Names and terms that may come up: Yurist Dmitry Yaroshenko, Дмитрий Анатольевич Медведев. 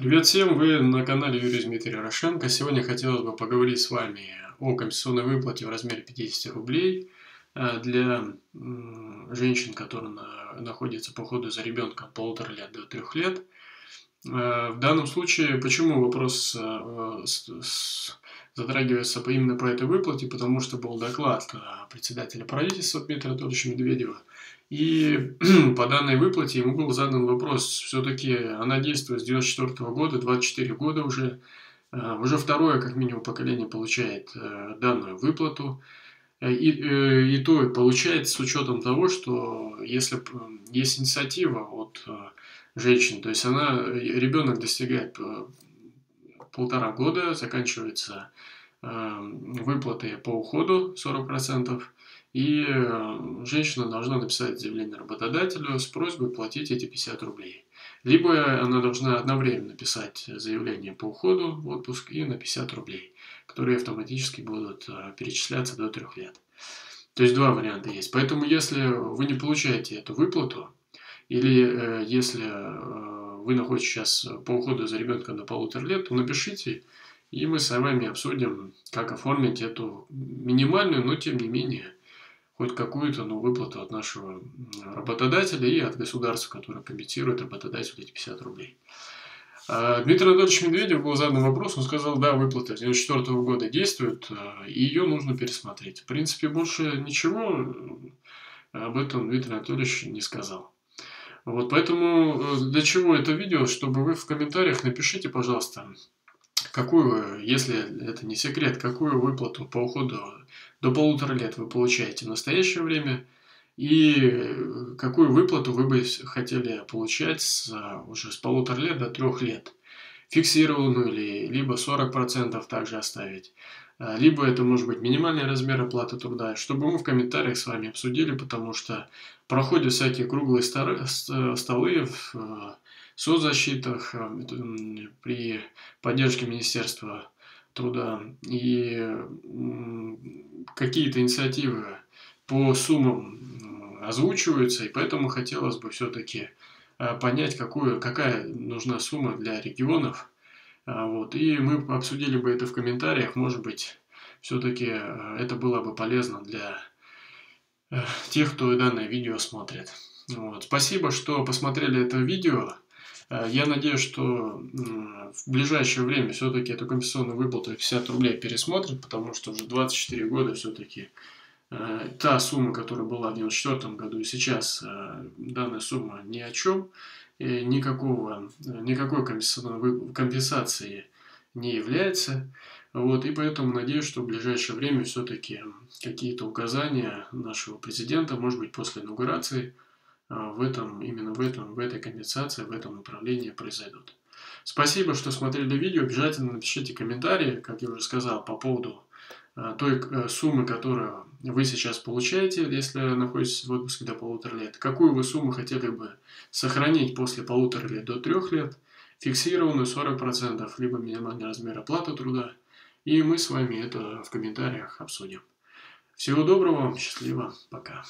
Привет всем, вы на канале Yurist Dmitry Yaroshenko. Сегодня хотелось бы поговорить с вами о компенсационной выплате в размере 50 рублей для женщин, которые находятся по уходу за ребенком от 1,5 лет до 3 лет. В данном случае, почему вопрос затрагивается именно по этой выплате, потому что был доклад председателя правительства Дмитрия Анатольевича Медведева, и по данной выплате ему был задан вопрос, все-таки она действует с 1994 года, 24 года уже второе как минимум поколение получает данную выплату, и то получается с учетом того, что если есть инициатива от женщин, то есть ребенок достигает 1,5 года, заканчивается выплаты по уходу 40%, и женщина должна написать заявление работодателю с просьбой платить эти 50 рублей. Либо она должна одновременно писать заявление по уходу в отпуск и на 50 рублей, которые автоматически будут перечисляться до 3 лет. То есть два варианта есть. Поэтому если вы не получаете эту выплату, или если вы находитесь сейчас по уходу за ребенком до 1,5 лет, то напишите, и мы с вами обсудим, как оформить эту минимальную, но тем не менее, хоть какую-то выплату от нашего работодателя и от государства, которое компенсирует работодателю эти 50 рублей. Дмитрий Анатольевич Медведев был задан вопрос, он сказал, да, выплата с 1994 года действует, и ее нужно пересмотреть. В принципе, больше ничего об этом Дмитрий Анатольевич не сказал. Вот поэтому для чего это видео, чтобы вы в комментариях напишите, пожалуйста, какую, если это не секрет, какую выплату по уходу до 1,5 лет вы получаете в настоящее время и какую выплату вы бы хотели получать уже с 1,5 лет до 3 лет. Фиксированную или либо 40% также оставить, либо это может быть минимальный размер оплаты труда, чтобы мы в комментариях с вами обсудили, потому что проходят всякие круглые столы в соцзащитах при поддержке Министерства труда и какие-то инициативы по суммам озвучиваются, и поэтому хотелось бы все-таки понять, какая нужна сумма для регионов. Вот. И мы обсудили бы это в комментариях. Может быть, все-таки это было бы полезно для тех, кто данное видео смотрит. Вот. Спасибо, что посмотрели это видео. Я надеюсь, что в ближайшее время все-таки эту компенсационную выплату 50 рублей пересмотрят, потому что уже 24 года все-таки та сумма, которая была в 1994 году, и сейчас данная сумма ни о чем, никакой компенсации не является. Вот, и поэтому надеюсь, что в ближайшее время все-таки какие-то указания нашего президента, может быть, после инаугурации, в этой компенсации, в этом направлении произойдут. Спасибо, что смотрели видео. Обязательно напишите комментарии, как я уже сказал, по поводу той суммы, которую вы сейчас получаете, если находитесь в отпуске до 1,5 лет, какую вы сумму хотели бы сохранить после 1,5 лет до 3 лет, фиксированную 40%, либо минимальный размер оплаты труда, и мы с вами это в комментариях обсудим. Всего доброго, счастливо, пока.